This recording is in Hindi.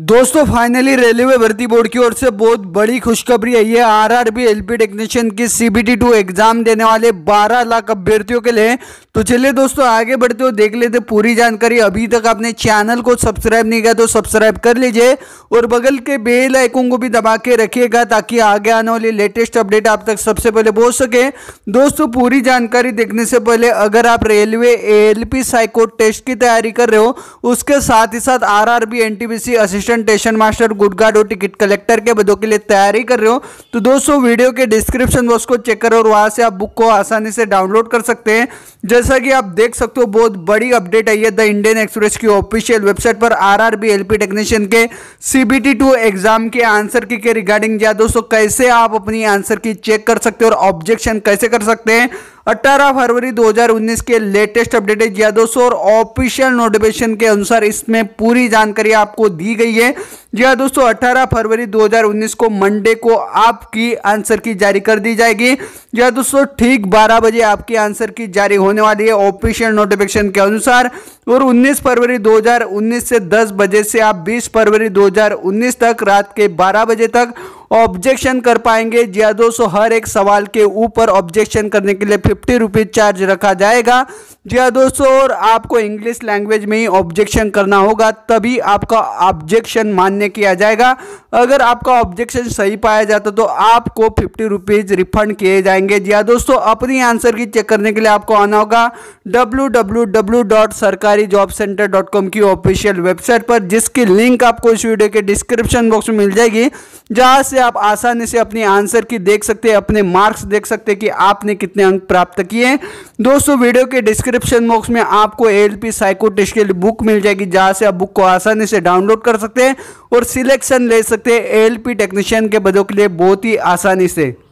दोस्तों फाइनली रेलवे भर्ती बोर्ड की ओर से बहुत बड़ी खुशखबरी है। ये आरआरबी एलपी टेक्नीशियन की सीबीटी 2 एग्जाम देने वाले 12 लाख अभ्यर्थियों के लिए। तो चलिए दोस्तों आगे बढ़ते हुए देख लेते पूरी जानकारी। अभी तक आपने चैनल को सब्सक्राइब नहीं किया तो सब्सक्राइब कर लीजिए और बगल के बेल आइकन को भी दबा के रखिएगा ताकि आगे आने वाली लेटेस्ट अपडेट आप तक सबसे पहले पहुँच सके। दोस्तों पूरी जानकारी देखने से पहले अगर आप रेलवे ALP साइको टेस्ट की तैयारी कर रहे हो उसके साथ ही साथ RRB NTPC station master goods guard और टिकट कलेक्टर के पदों के लिए तैयारी कर रहे हो तो दोस्तों वीडियो के डिस्क्रिप्शन बॉक्स को चेक करो और वहां से आप बुक को आसानी से डाउनलोड कर सकते हैं। जैसा कि आप देख सकते हो बहुत बड़ी अपडेट आई है। द इंडियन एक्सप्रेस की ऑफिशियल वेबसाइट पर आरआरबी एलपी टेक्नीशियन के CBT 2 एग्जाम के आंसर की के रिगार्डिंग दिया। दोस्तों कैसे आप अपनी आंसर की चेक कर सकते हो और ऑब्जेक्शन कैसे कर सकते हैं 18 फरवरी 2019 के लेटेस्ट अपडेट है दोस्तों। और ऑफिशियल नोटिफिकेशन के अनुसार इसमें पूरी जानकारी आपको दी गई है। जी दोस्तों 18 फरवरी 2019 को मंडे को आपकी आंसर की जारी कर दी जाएगी। जी दोस्तों ठीक 12 बजे आपकी आंसर की जारी होने वाली है ऑफिशियल नोटिफिकेशन के अनुसार। और 19 फरवरी 2019 से 10 बजे से आप 20 फरवरी 2019 तक रात के 12 बजे तक ऑब्जेक्शन कर पाएंगे। जी दोस्तों हर एक सवाल के ऊपर ऑब्जेक्शन करने के लिए 50 रुपीज चार्ज रखा जाएगा। जी दोस्तों और आपको इंग्लिश लैंग्वेज में ही ऑब्जेक्शन करना होगा तभी आपका ऑब्जेक्शन मान्य किया जाएगा। अगर आपका ऑब्जेक्शन सही पाया जाता तो आपको 50 रुपीज रिफंड किए जाएंगे। जी दोस्तों अपनी आंसर की चेक करने के लिए आपको आना होगा www.sarkarijobcenter.com की ऑफिशियल वेबसाइट पर, जिसकी लिंक आपको इस वीडियो के डिस्क्रिप्शन बॉक्स में मिल जाएगी, जहाँ से आप आसानी से अपनी आंसर की देख सकते हैं, अपने मार्क्स देख सकते हैं कि आपने कितने अंक प्राप्त किए। दोस्तों वीडियो के डिस्क्रिप्शन बॉक्स में आपको ALP साइको टेस्ट के लिए बुक मिल जाएगी, जहाँ से आप बुक को आसानी से डाउनलोड कर सकते हैं और सिलेक्शन ले सकते हैं ALP टेक्नीशियन के पदों के लिए बहुत ही आसानी से।